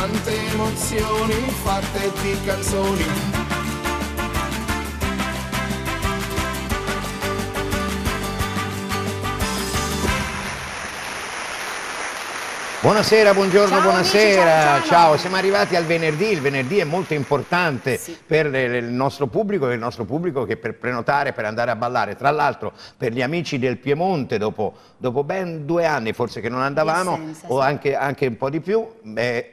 quante emozioni fatte di canzoni. Buonasera, buongiorno, ciao, buonasera, amici, ciao. Siamo arrivati al venerdì, il venerdì è molto importante per il nostro pubblico e il nostro pubblico che per prenotare, per andare a ballare, tra l'altro per gli amici del Piemonte dopo ben 2 anni forse che non andavamo o anche un po' di più,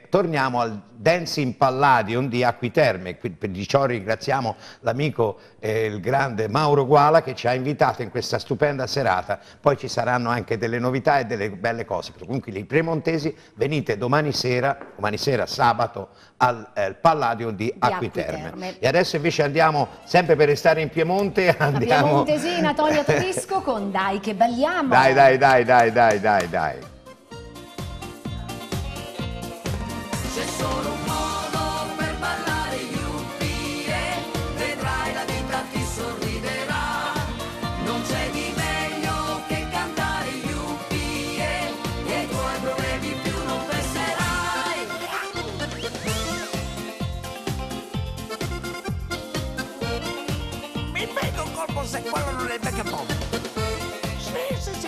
torniamo al Dancing Palladium di Acqui Terme, di ciò ringraziamo l'amico il grande Mauro Guala che ci ha invitato in questa stupenda serata, poi ci saranno anche delle novità e delle belle cose, comunque i piemontesi venite domani sera sabato al Palladium di Acqui Terme. E adesso invece andiamo sempre per restare in Piemonte, andiamo a Piemontesina Tonia Tedesco con Dai che balliamo. Dai. C'è solo un modo per ballare, Yuppie, vedrai la vita ti sorriderà, non c'è di meglio che cantare Yuppie e i tuoi problemi più non penserai. Mi pego un colpo se quello non è becca bomba. Sì.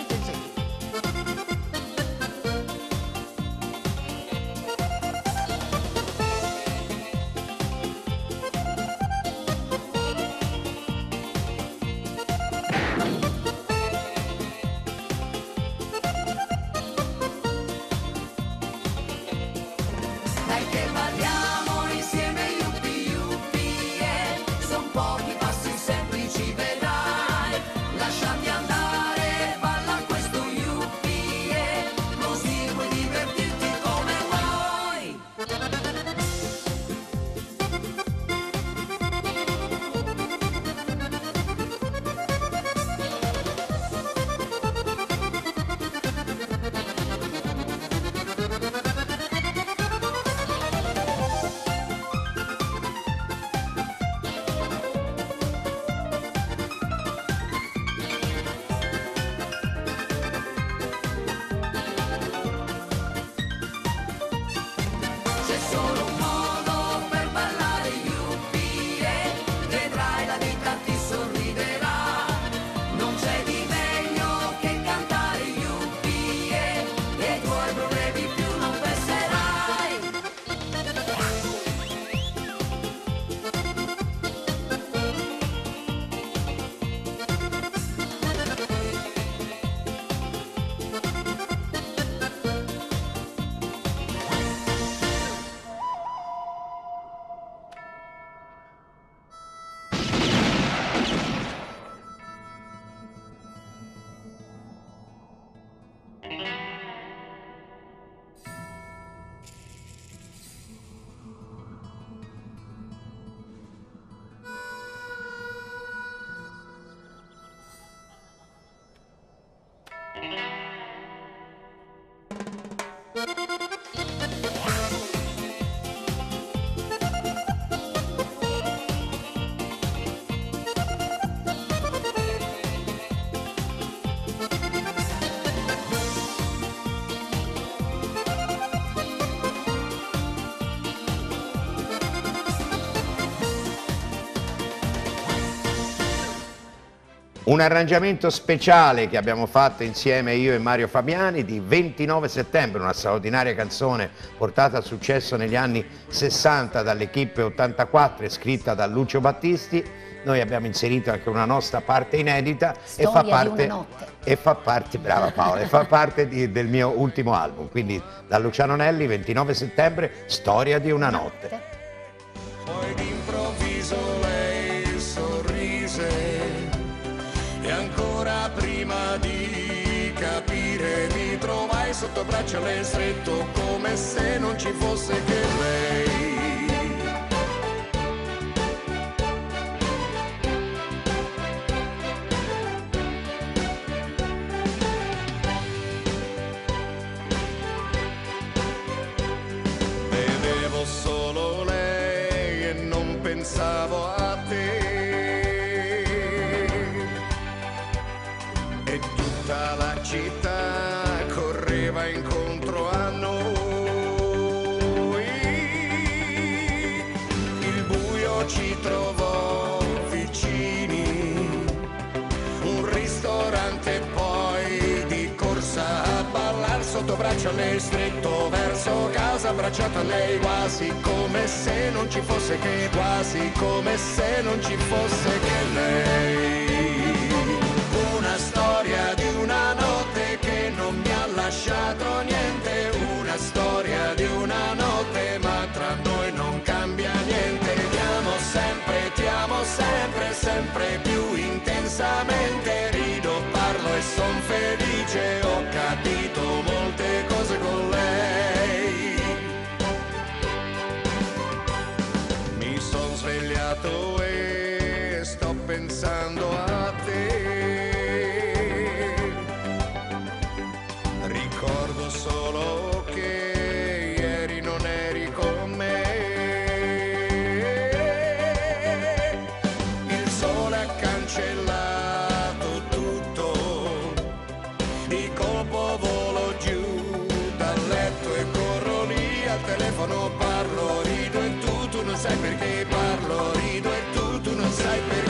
Un arrangiamento speciale che abbiamo fatto insieme io e Mario Fabiani di 29 settembre, una straordinaria canzone portata a successo negli anni 60 dall'Equipe 84, scritta da Lucio Battisti. Noi abbiamo inserito anche una nostra parte inedita e fa parte, brava Paola, fa parte del mio ultimo album, quindi da Luciano Nelli 29 settembre, Storia di una notte. Poi d'improvviso lei sorrise. E ancora prima di capire mi trovai sotto braccio e le stretto come se non ci fosse che lei. Vedevo solo lei e non pensavo a te. La città correva incontro a noi. Milano ci trovò vicini, un ristorante e poi di corsa a ballar sotto braccia lei, stretto verso casa, abbracciata lei, quasi come se non ci fosse che, quasi come se non ci fosse che lei. Una storia di una notte che non mi ha lasciato niente, una storia di una notte ma tra noi non cambia niente. Ti amo sempre, sempre più intensamente, rido, parlo e son felice, ho capito molte cose con lei. Mi son svegliato e sto pensando a te, ricordo solo parlo, rido e tu non sai perché, parlo, rido e tu non sai perché.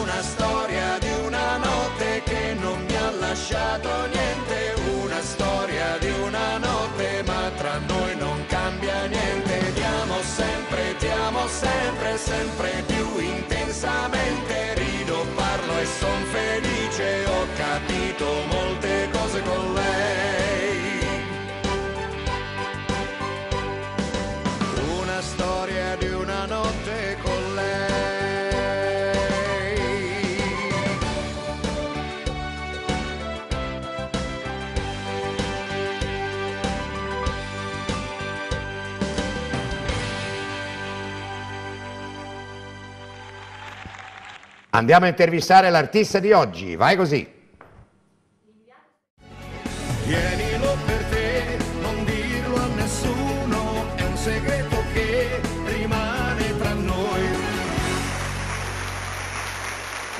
Una storia di una notte che non mi ha lasciato niente, una storia di una notte ma tra noi non cambia niente. Ti amo sempre, sempre più intensamente, rido, parlo e son felice, ho capito molte cose con lei. Una storia di una notte con lei. Andiamo a intervistare l'artista di oggi, vai così. Tienilo per te, non dirlo a nessuno, è un segreto che rimane tra noi.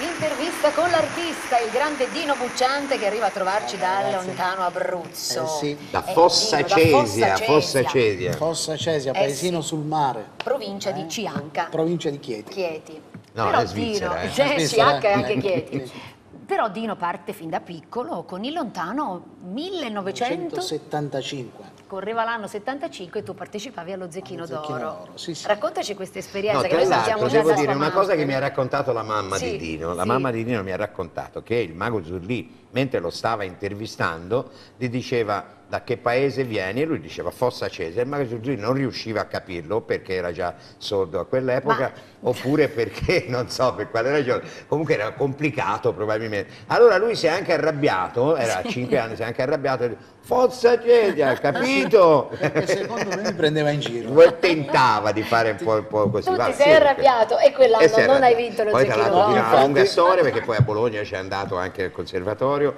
Intervista con l'artista, il grande Dino Bucciante, che arriva a trovarci dal lontano Abruzzo. Sì. Da Fossacesia, Fossacesia, paesino sul mare. Provincia di Cianca. Provincia di Chieti. No, però è Svizzera, Dino, Svizzera, è anche Chieti. Però Dino parte fin da piccolo con il lontano 1975. Correva l'anno 75 e tu partecipavi allo Zecchino d'Oro. Sì, sì. Raccontaci questa esperienza, no, che noi sentiamo già da dire una cosa che mi ha raccontato la mamma di Dino. La mamma di Dino mi ha raccontato che il mago Zurlì, mentre lo stava intervistando, gli diceva: da che paese vieni? E lui diceva Fossacesia. Il mago Zurlì non riusciva a capirlo perché era già sordo a quell'epoca, oppure perché non so per quale ragione, comunque era complicato probabilmente. Allora lui si è anche arrabbiato, era a 5 anni, si è anche arrabbiato, Fossacesia, capito? Perché secondo me mi prendeva in giro, tentava di fare un po' così. Tu ti sei arrabbiato e quell'anno non hai vinto lo Zecchino. Poi tra l'altro una lunga storia, perché poi a Bologna c'è andato anche al conservatorio,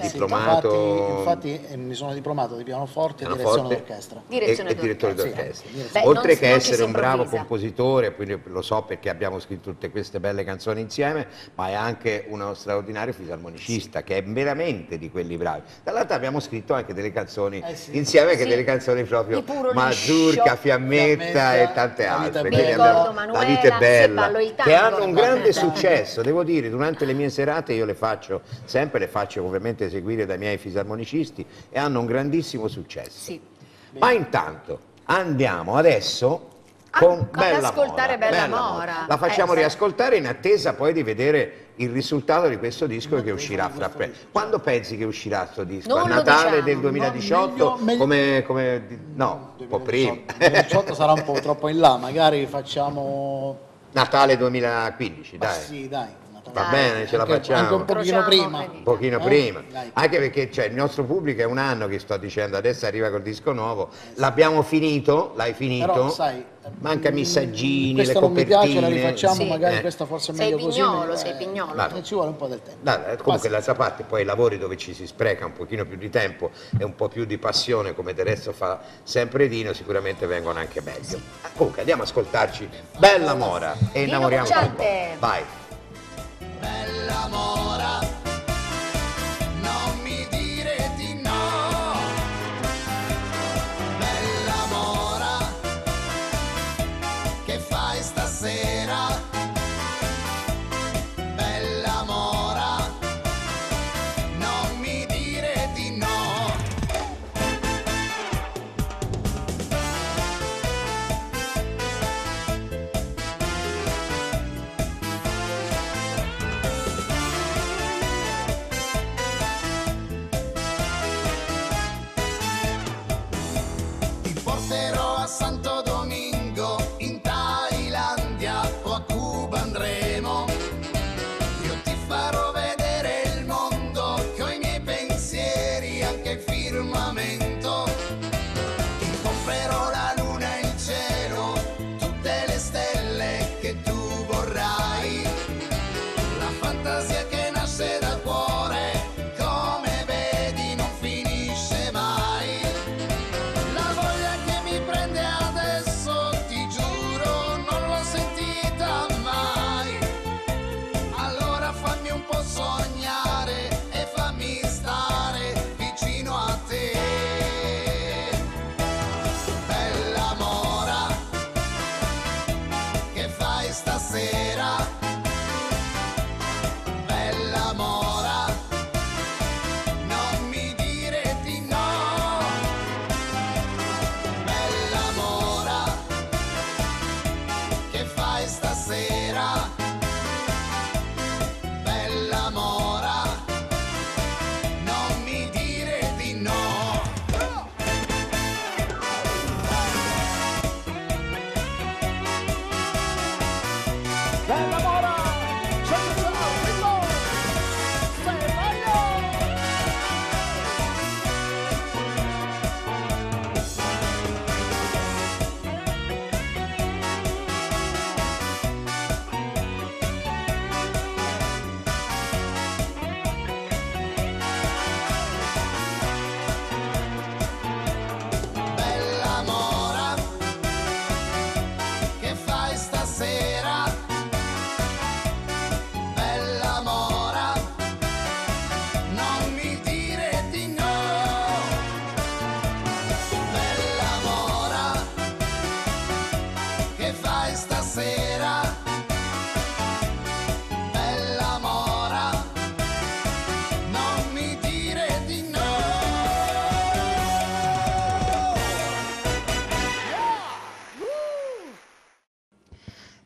diplomato. Infatti mi sono diplomato di pianoforte e direzione d'orchestra. E direttore d'orchestra. Oltre che essere un bravo compositore, quindi lo so perché abbiamo scritto tutte queste belle canzoni insieme, ma è anche uno straordinario fisarmonicista, che è veramente di quelli bravi. Dall'altro abbiamo scritto anche delle canzoni insieme, che delle canzoni proprio Mazurka, Fiammetta e tante altre. La vita è bella, che hanno un grande successo, devo dire, durante le mie serate io le faccio sempre, le faccio ovviamente eseguire dai miei fisarmonicisti e hanno un grandissimo successo. Sì. Ma intanto andiamo adesso con Bella Mora. La facciamo riascoltare in attesa poi di vedere il risultato di questo disco che uscirà fra poco. Quando pensi che uscirà questo disco? Non a Natale del 2018? No, meglio, no, 2018, un po' prima. 2018 sarà un po' troppo in là, magari facciamo Natale 2015, dai. Sì, dai. Va bene, ce la facciamo anche un pochino prima, anche perché il nostro pubblico è un anno che sto dicendo, adesso arriva col disco nuovo, l'abbiamo finito, l'hai finito, però, sai, manca messaggini, le copertine. Mi piace, la rifacciamo, magari questa forse è meglio così. Sei pignolo, ci vuole un po' del tempo. Comunque d'altra parte poi i lavori dove ci si spreca un pochino più di tempo e un po' più di passione, come del resto fa sempre Dino, sicuramente vengono anche meglio. Comunque andiamo ad ascoltarci Bella Mora e innamoriamoci un po'. Vai! Bella Mora,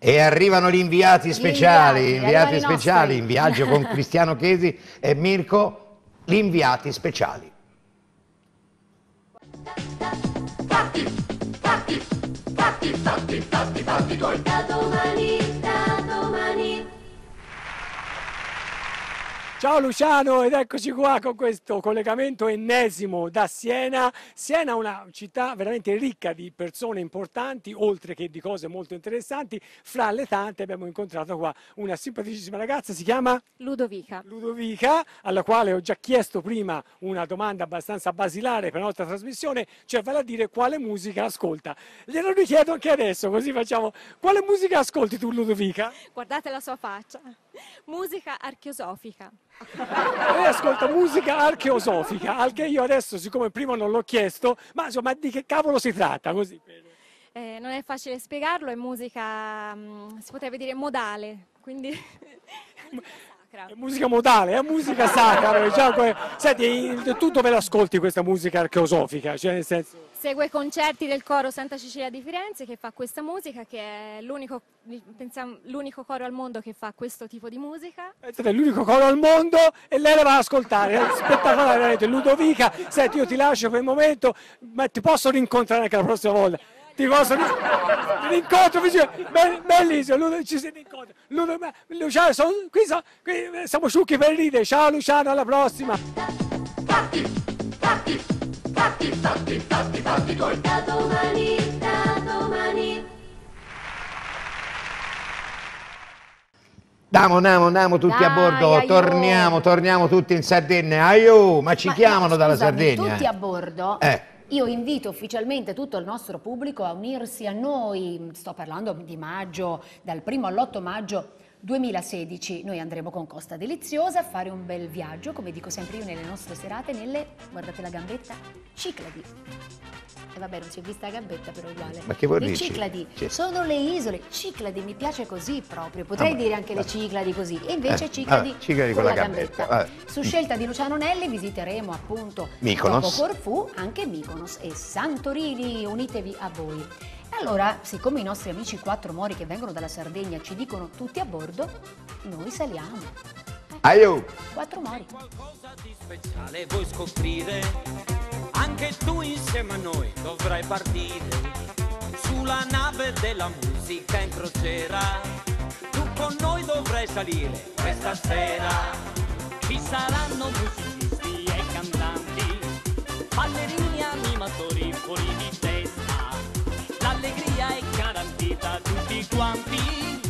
E arrivano gli inviati speciali, gli inviati speciali in viaggio con Cristiano Chesi e Mirko, gli inviati speciali. Fatti gol. Da domani, da domani. Ciao Luciano, ed eccoci qua con questo collegamento ennesimo da Siena. Siena è una città veramente ricca di persone importanti, oltre che di cose molto interessanti. Fra le tante abbiamo incontrato qua una simpaticissima ragazza, si chiama Ludovica. Ludovica, alla quale ho già chiesto prima una domanda abbastanza basilare per la nostra trasmissione, cioè vale a dire quale musica ascolta. Glielo richiedo anche adesso, così facciamo. Quale musica ascolti tu, Ludovica? Guardate la sua faccia. Musica archeosofica. Lei ascolta musica archeosofica, anche io adesso, siccome prima non l'ho chiesto, ma insomma di che cavolo si tratta? Così. Non è facile spiegarlo, è musica, si potrebbe dire modale, quindi sacra. È musica modale, è musica sacra. Diciamo, senti, tu dove l'ascolti questa musica archeosofica? Cioè, nel senso... Segue i concerti del coro Santa Cecilia di Firenze che fa questa musica, che è l'unico coro al mondo che fa questo tipo di musica. È l'unico coro al mondo e lei la va ad ascoltare, è spettacolare veramente. Ludovica, senti, io ti lascio per il momento, ma ti posso rincontrare anche la prossima volta? Ti posso rincontro vicino, bellissimo, ci si rincontra. Luciano, qui siamo ciucchi per ridere, ciao Luciano, alla prossima. Fatti gol. Da domani, da domani. Andiamo tutti a bordo, torniamo tutti in Sardegna. Aiù, ma ci chiamano dalla Sardegna. Tutti a bordo? Io invito ufficialmente tutto il nostro pubblico a unirsi a noi, sto parlando di maggio, dal 1° all'8 maggio. 2016 noi andremo con Costa Deliziosa a fare un bel viaggio, come dico sempre io nelle nostre serate, nelle, guardate la gambetta, Cicladi. E vabbè, non si è vista la gambetta, però uguale. Ma che vuol dire? Cicladi, sono le isole, Cicladi, mi piace così proprio, potrei dire anche le Cicladi così, e invece Cicladi, Cicladi con la gambetta. Su scelta di Luciano Nelli visiteremo appunto Mykonos, dopo Corfù, anche Mykonos e Santorini, unitevi a voi. Allora, siccome i nostri amici Quattro Mori che vengono dalla Sardegna ci dicono tutti a bordo, noi saliamo. Aiù! Quattro Mori. Qualcosa di speciale vuoi scoprire? Anche tu insieme a noi dovrai partire. Sulla nave della musica in crociera, tu con noi dovrai salire questa sera. Ci saranno musicisti e cantanti, ballerini e animatori fuori di testa. L'allegria è garantita a tutti quanti.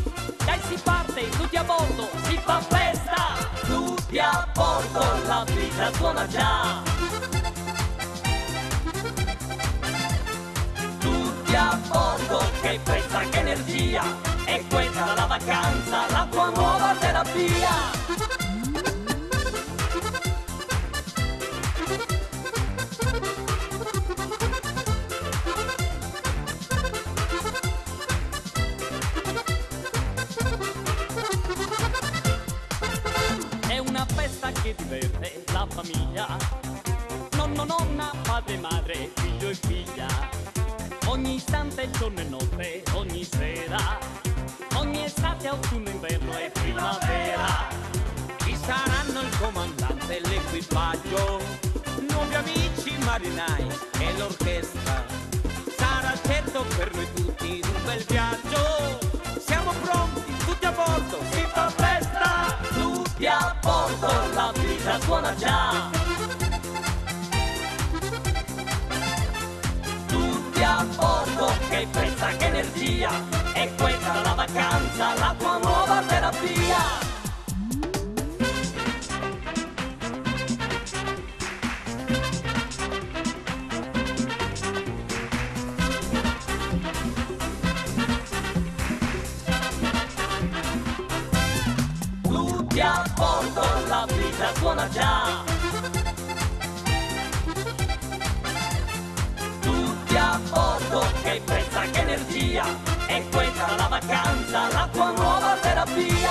Dai, si parte, tutti a bordo, si fa festa. Tutti a bordo, la vita suona già. Tutti a bordo, che festa, che energia. E questa la vacanza, la tua nuova terapia. Che diverte la famiglia, nonno, nonna, padre, madre, figlio e figlia, ogni istante, giorno e notte, ogni sera, ogni estate, autunno, inverno e primavera. Ci saranno il comandante e l'equipaggio, nuovi amici marinai e l'orchestra. Sarà certo per noi tutti un bel viaggio, siamo pronti, tutti a bordo, si fa festa. Tutti a bordo, la vita suona già. Tutti a bordo, che festa, che energia. E questa la vacanza, la tua nuova terapia. La suona già. Tutti a bordo, che festa, che energia. E questa la vacanza, la tua nuova terapia.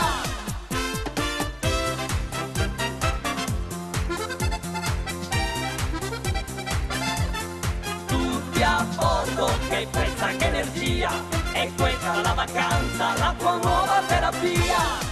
Tutti a bordo, che festa, che energia. è questa la vacanza, la tua nuova terapia.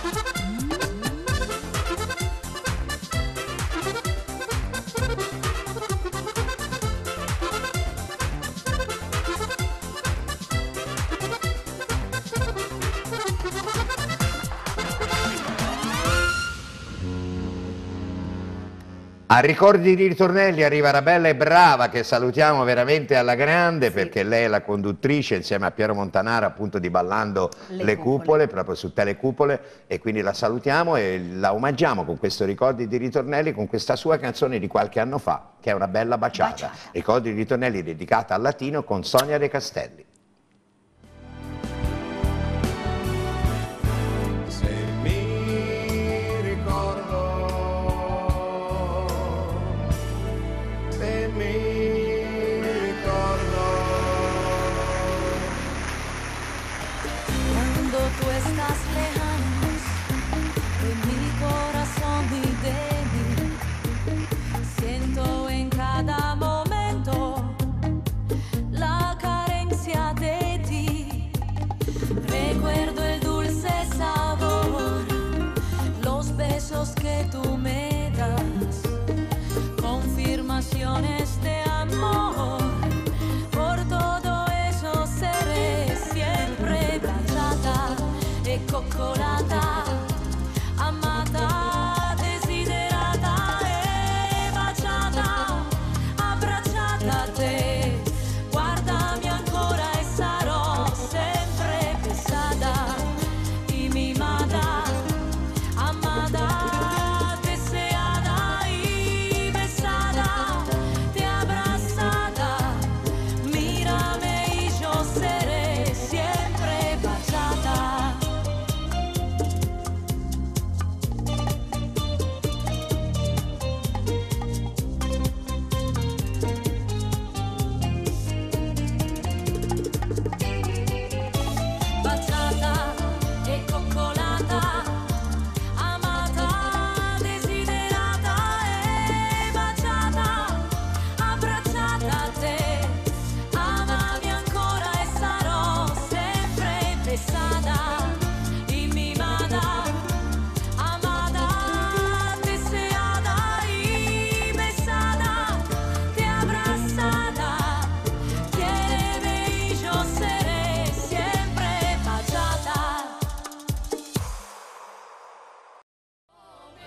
A Ricordi di Ritornelli arriva Rabella e Brava, che salutiamo veramente alla grande, sì, perché lei è la conduttrice insieme a Piero Montanaro, appunto, di Ballando le Cupole, proprio su Telecupole, e quindi la salutiamo e la omaggiamo con questo Ricordi di Ritornelli, con questa sua canzone di qualche anno fa, che è una bella baciata. Ricordi di Ritornelli dedicata al latino con Sonia De Castelli.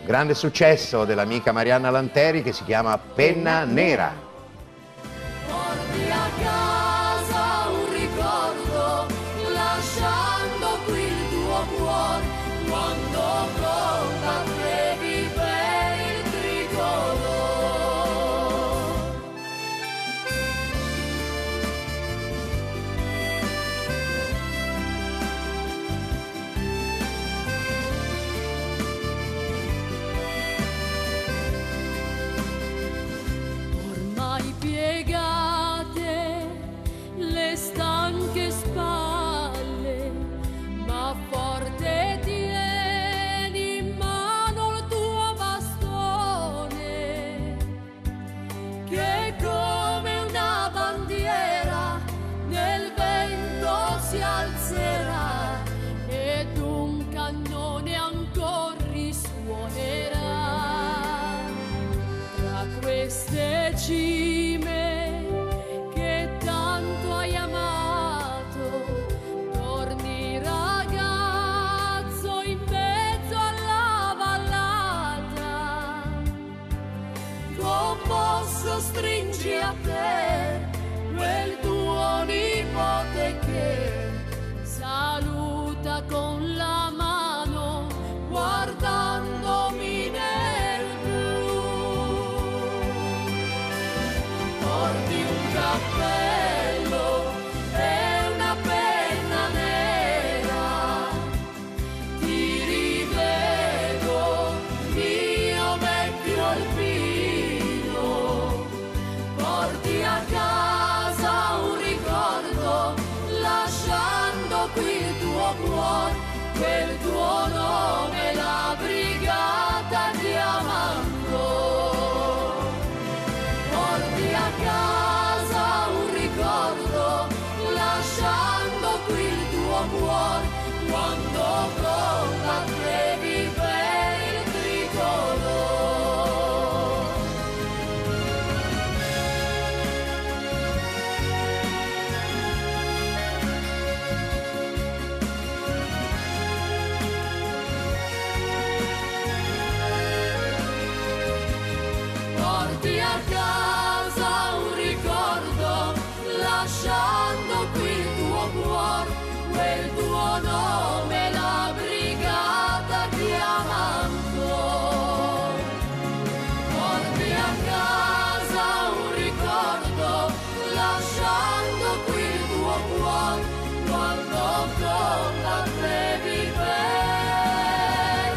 Grande successo dell'amica Marianna Lanteri, che si chiama Penna Nera. Porti a casa un ricordo, lasciando qui il tuo cuore, quando combattevi per il piegate le stanche spalle, ma forte tieni in mano il tuo bastone, che come una bandiera nel vento si alzerà ed un cannone ancora risuonerà tra queste cime. Stringi a te quel tuo nipote che saluta con la mano guardandomi nel blu. Porti un cappello e una penna nera, ti rivedo mio vecchio alpino. Porti a casa un ricordo, lasciando qui il tuo cuore, quel tuo nome la brigata chiamando. Porti a casa un ricordo, lasciando qui il tuo cuore. combattevi per il tricolore. Porti a casa un ricordo, lasciando qui il tuo cuore, quel tuo nome la brigata chiamando. Porti a casa un ricordo, lasciando qui il tuo cuore, quando combattevi per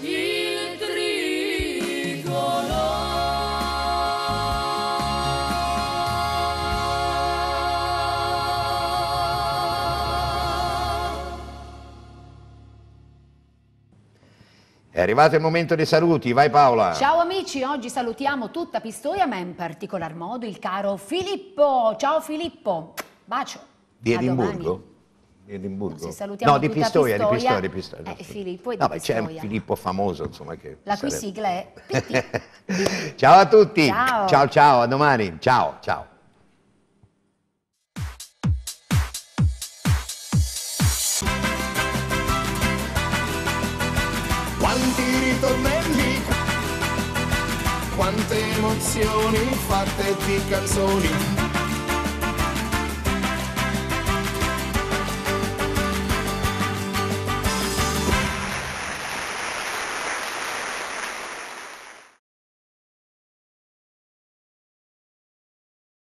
il tricolore. È arrivato il momento dei saluti, vai Paola! Ciao amici, oggi salutiamo tutta Pistoia, ma in particolar modo il caro Filippo! Ciao Filippo, bacio! Di Edimburgo? Di Edimburgo? No, di Pistoia, di Pistoia, di Pistoia. Filippo e di Pistoia. No, c'è un Filippo famoso, insomma, che... La cui sigla è PT. Ciao a tutti! Ciao, ciao, ciao, a domani! Ciao, ciao! Quanti ritornelli, quante emozioni fatte di canzoni.